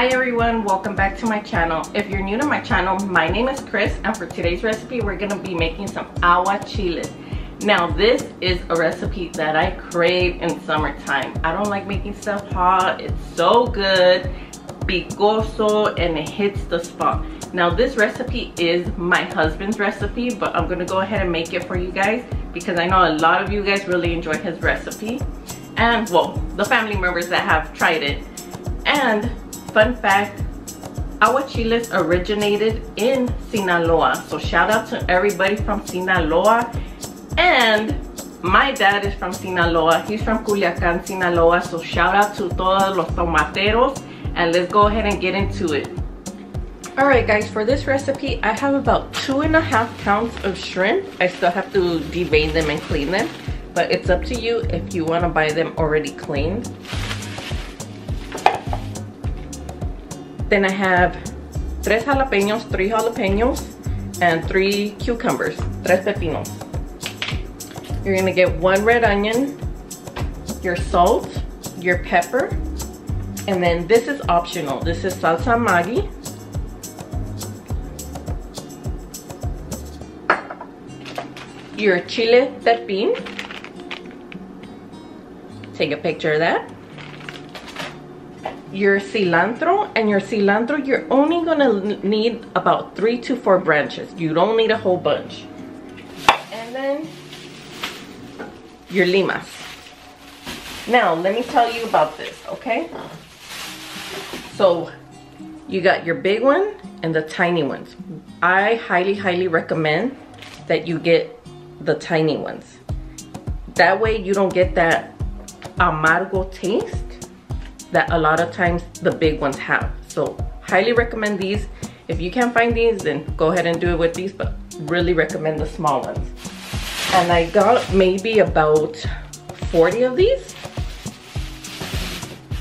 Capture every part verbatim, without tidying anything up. Hi everyone, welcome back to my channel. If you're new to my channel, my name is Chris, and for today's recipe we're gonna be making some aguachiles. Now this is a recipe that I crave in summertime. I don't like making stuff hot. It's so good, picoso, and it hits the spot. Now this recipe is my husband's recipe, but I'm gonna go ahead and make it for you guys because I know a lot of you guys really enjoy his recipe, and well, the family members that have tried it. And fun fact, aguachiles originated in Sinaloa. So shout out to everybody from Sinaloa. And my dad is from Sinaloa. He's from Culiacán, Sinaloa. So shout out to todos los tomateros. And let's go ahead and get into it. Alright guys, for this recipe, I have about two and a half pounds of shrimp. I still have to devein them and clean them. But it's up to you if you want to buy them already cleaned. Then I have tres jalapeños, three jalapeños, and three cucumbers, tres pepinos. You're gonna get one red onion, your salt, your pepper, and then this is optional. This is salsa Maggi. Your chile Tepin. Take a picture of that. Your cilantro, and your cilantro you're only gonna need about three to four branches. You don't need a whole bunch. And then your limas. Now let me tell you about this, okay? So you got your big one and the tiny ones. I highly highly recommend that you get the tiny ones. That way you don't get that amargo taste that a lot of times the big ones have. So highly recommend these. If you can't find these, then go ahead and do it with these, but really recommend the small ones. And I got maybe about forty of these.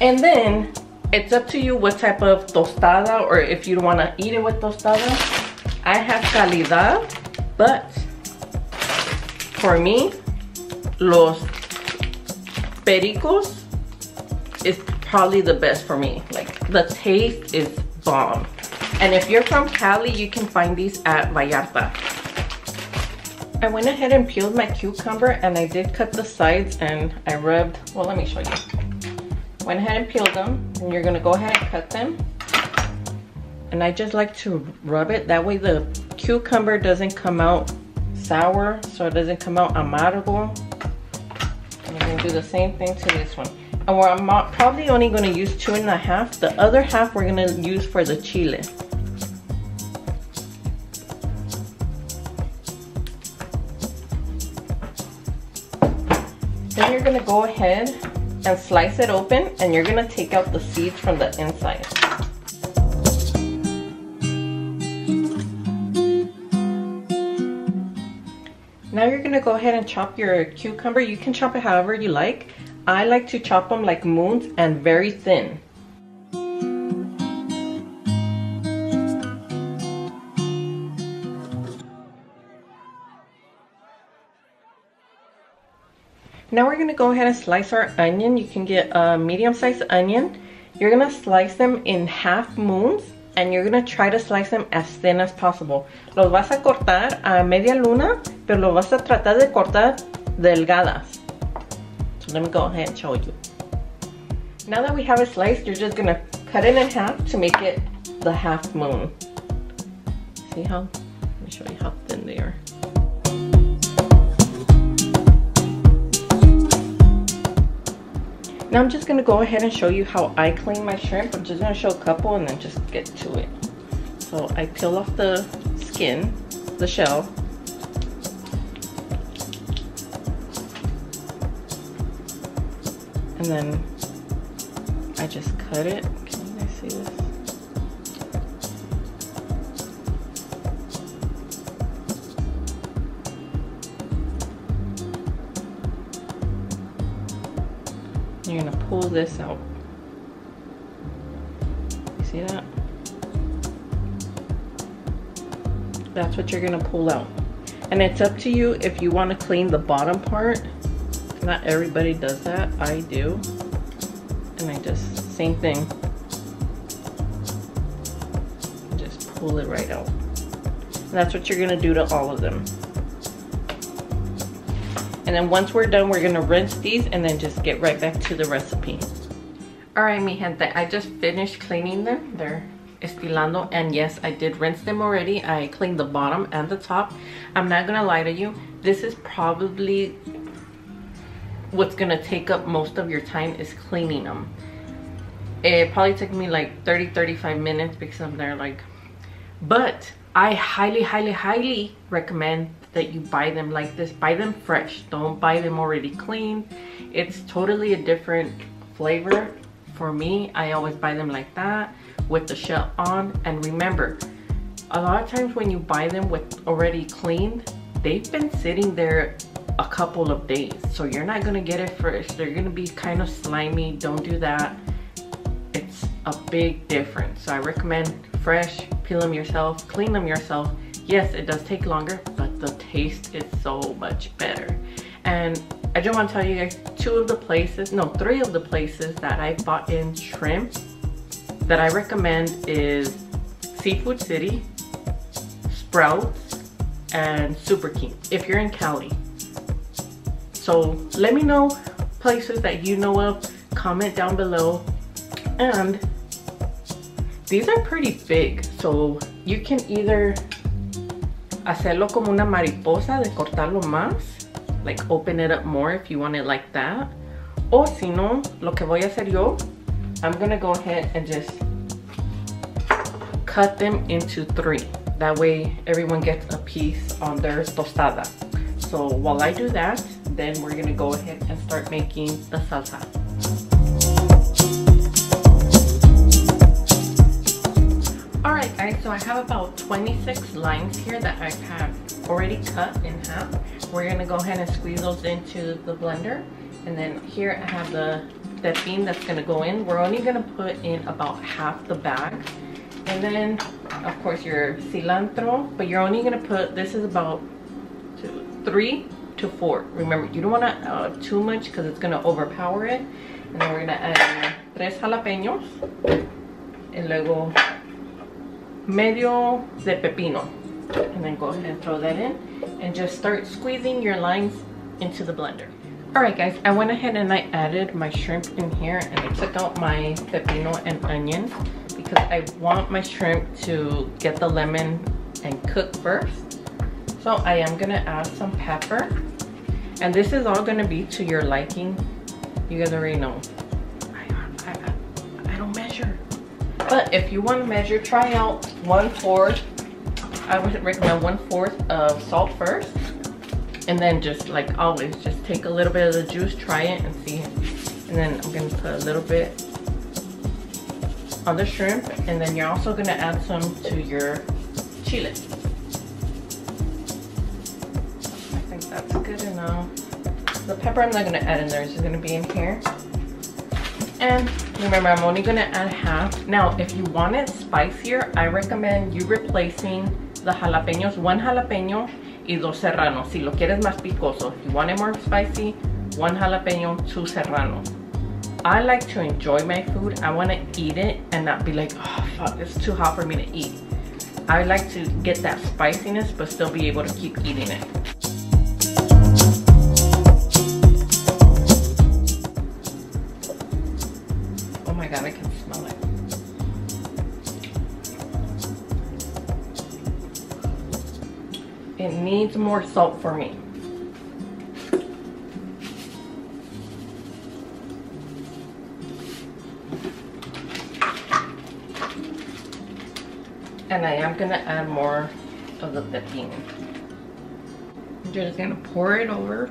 And then it's up to you what type of tostada, or if you want to eat it with tostada. I have calidad, but for me, Los Pericos is probably the best for me. Like, the taste is bomb. And if you're from Cali, you can find these at Vallarta. I went ahead and peeled my cucumber, and I did cut the sides, and I rubbed, well, let me show you. Went ahead and peeled them, and you're gonna go ahead and cut them. And I just like to rub it, that way the cucumber doesn't come out sour, so it doesn't come out amargo. And I'm gonna do the same thing to this one. And we're probably only going to use two and a half. The other half we're going to use for the chile. Then you're going to go ahead and slice it open, and you're going to take out the seeds from the inside. Now you're going to go ahead and chop your cucumber. You can chop it however you like. I like to chop them like moons and very thin. Now we're going to go ahead and slice our onion. You can get a medium-sized onion. You're going to slice them in half moons, and you're going to try to slice them as thin as possible. Los vas a cortar a media luna, pero lo vas a tratar de cortar delgadas. Let me go ahead and show you. Now that we have it sliced, you're just gonna cut it in half to make it the half moon. See how? Let me show you how thin they are. Now I'm just gonna go ahead and show you how I clean my shrimp. I'm just gonna show a couple and then just get to it. So I peel off the skin, the shell. And then I just cut it. Can you guys see this? You're gonna pull this out. You see that? That's what you're gonna pull out. And it's up to you if you wanna clean the bottom part. Not everybody does that. I do. And I just, same thing. pull it right out. And that's what you're gonna do to all of them. And then once we're done, we're gonna rinse these and then just get right back to the recipe. All right, mi gente, I just finished cleaning them. They're estilando, and yes, I did rinse them already. I cleaned the bottom and the top. I'm not gonna lie to you, this is probably what's gonna take up most of your time is cleaning them. It probably took me like thirty, thirty-five minutes because I'm there like, but I highly, highly, highly recommend that you buy them like this. Buy them fresh, don't buy them already cleaned. It's totally a different flavor. For me, I always buy them like that with the shell on. And remember, a lot of times when you buy them with already cleaned, they've been sitting there a couple of days, so you're not gonna get it fresh. They're gonna be kind of slimy. Don't do that. It's a big difference. So I recommend fresh. Peel them yourself, clean them yourself. Yes, it does take longer, but the taste is so much better. And I just want to tell you guys, two of the places, no, three of the places that I bought in shrimp that I recommend is Seafood City, Sprouts, and Super King, if you're in Cali. So let me know places that you know of, comment down below. And these are pretty big, so you can either hacerlo como una mariposa, de cortarlo más, like open it up more if you want it like that. O si no, lo que voy a hacer yo, I'm gonna go ahead and just cut them into three. That way everyone gets a piece on their tostada. So while I do that, then we're gonna go ahead and start making the salsa. Alright guys, so I have about twenty-six limes here that I have already cut in half. We're going to go ahead and squeeze those into the blender. And then here I have the Tepin that's going to go in. We're only going to put in about half the bag. And then, of course, your cilantro. But you're only going to put, this is about two, three to four. Remember, you don't want to add too much because it's going to overpower it. And then we're going to add tres jalapeños. And luego medio de pepino, and then go ahead and throw that in and just start squeezing your limes into the blender. Alright guys, I went ahead and I added my shrimp in here, and I took out my pepino and onions because I want my shrimp to get the lemon and cook first. So I am going to add some pepper, and this is all going to be to your liking. You guys already know I, I, I don't measure. But if you want to measure, try out one fourth. I would recommend one fourth of salt first, and then just like always, just take a little bit of the juice, try it, and see. And then I'm gonna put a little bit on the shrimp, and then you're also gonna add some to your chile. I think that's good enough. The pepper I'm not gonna add in there; it's just gonna be in here. And remember, I'm only gonna add half. Now, if you want it spicier, I recommend you replacing the jalapeños, one jalapeño y dos serranos. Si lo quieres más picoso, if you want it more spicy, one jalapeño, two serranos. I like to enjoy my food. I wanna eat it and not be like, oh fuck, it's too hot for me to eat. I like to get that spiciness, but still be able to keep eating it. It needs more salt for me. And I am gonna add more of the Tepin. I'm just gonna pour it over.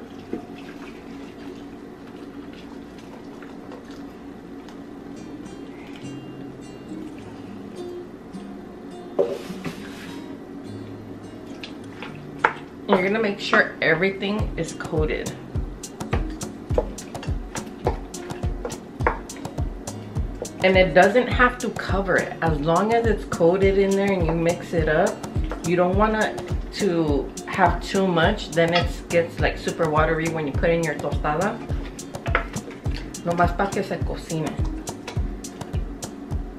You're gonna make sure everything is coated. And it doesn't have to cover it. As long as it's coated in there and you mix it up, you don't want to have too much. Then it gets like super watery when you put in your tostada. Nomás para que se cocine.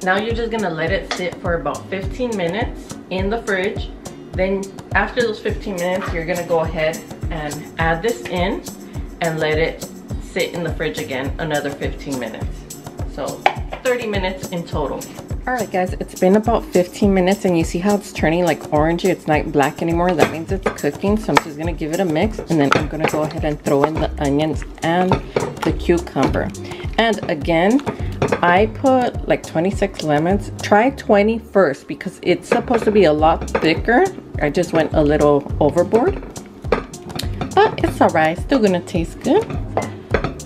Now you're just gonna let it sit for about fifteen minutes. in the fridge. Then after those fifteen minutes, you're gonna go ahead and add this in and let it sit in the fridge again another fifteen minutes. So thirty minutes in total. All right guys, it's been about fifteen minutes and you see how it's turning like orangey. It's not black anymore. That means it's cooking. So I'm just gonna give it a mix and then I'm gonna go ahead and throw in the onions and the cucumber. And again, I put like twenty-six lemons. Try twenty first because it's supposed to be a lot thicker. I just went a little overboard, but it's all right. Still gonna taste good.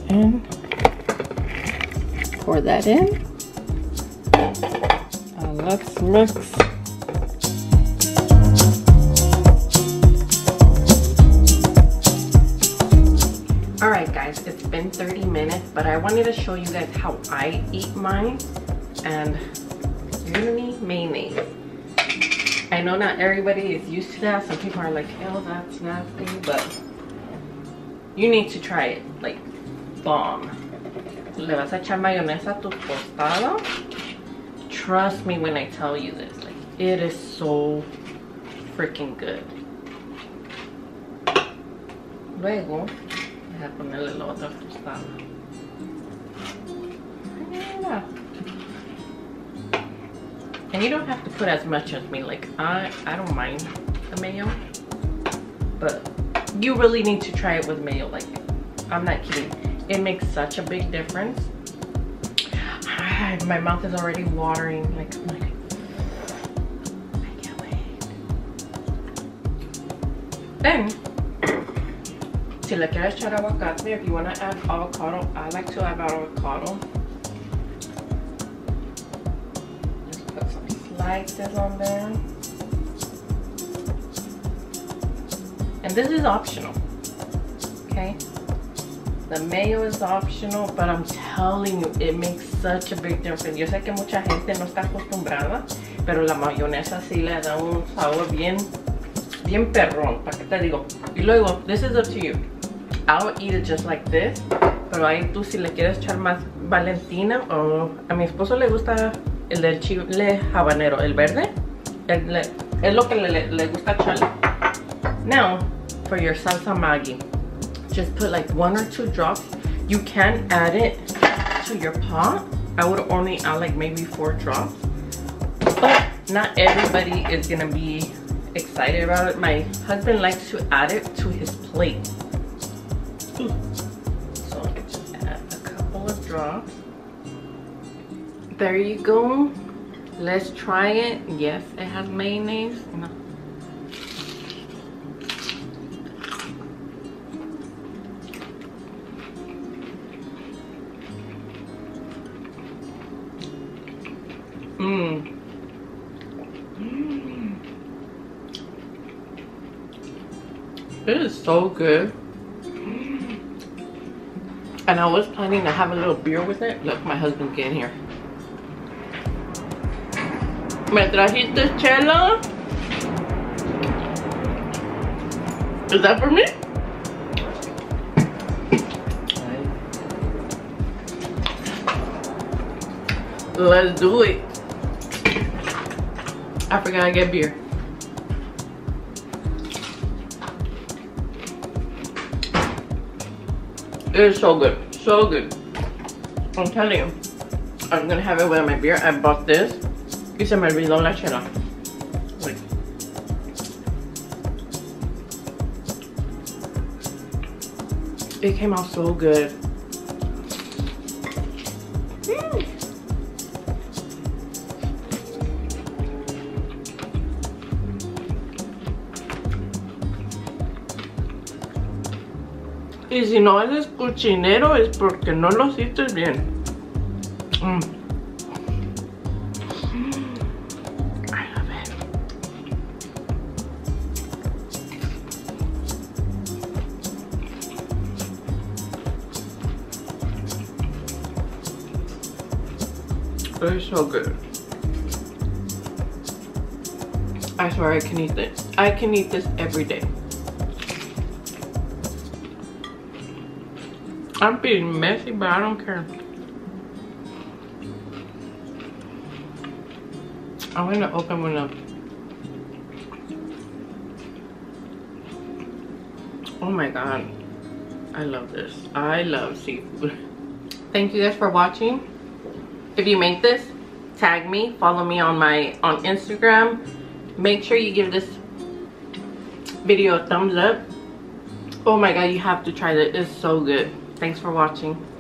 And pour that in. Let's mix. Alright guys, it's been thirty minutes, but I wanted to show you guys how I eat mine. And you're gonna need mayonnaise. I know not everybody is used to that. Some people are like, oh, that's nasty, but you need to try it. Like, bomb. Le vas a echar mayonesa a tu tostado. Trust me when I tell you this, like, it is so freaking good. Luego, voy a ponerle la otra tostada. And you don't have to put as much as me, like, I, I don't mind the mayo, but you really need to try it with mayo, like, I'm not kidding. It makes such a big difference. My mouth is already watering, like, I'm like, I can't wait. Then, si le quieres echar aguacate, if you want to add avocado, I like to add avocado. Just put some slices on there. And this is optional, okay? The mayo is optional, but I'm telling you, it makes such a big difference. Yo sé que mucha gente no está acostumbrada, pero la mayonesa sí le da un sabor bien, bien perrón. ¿Para qué te digo? Y luego, this is up to you. I'll eat it just like this, pero ahí tú si le quieres echar más Valentina, o a mi esposo le gusta el del chile habanero, el verde, el, le, es lo que le, le gusta echarle. Now, for your salsa Maggi. Just put like one or two drops. You can add it to your pot. I would only add like maybe four drops, but not everybody is gonna be excited about it. My husband likes to add it to his plate. So just add a couple of drops. There you go. Let's try it. Yes, it has mayonnaise. No. Mmm. Mm. It is so good. Mm. And I was planning to have a little beer with it. Look, my husband's getting here. ¿Me trajiste chela? Is that for me? Let's do it. I forgot I get beer. It is so good, so good. I'm telling you, I'm gonna have it with my beer. I bought this. Y se me olvidó la chela. Like, it came out so good. Mm. Y si no haces cochinero es porque no lo hiciste bien. Mm. I love it. It is so good. I swear I can eat this. I can eat this every day. I'm being messy, but I don't care. I'm gonna open one up. Oh my god, I love this. I love seafood. Thank you guys for watching. If you make this, tag me, follow me on my on Instagram. Make sure you give this video a thumbs up. Oh my god, you have to try that. It's so good. Thanks for watching.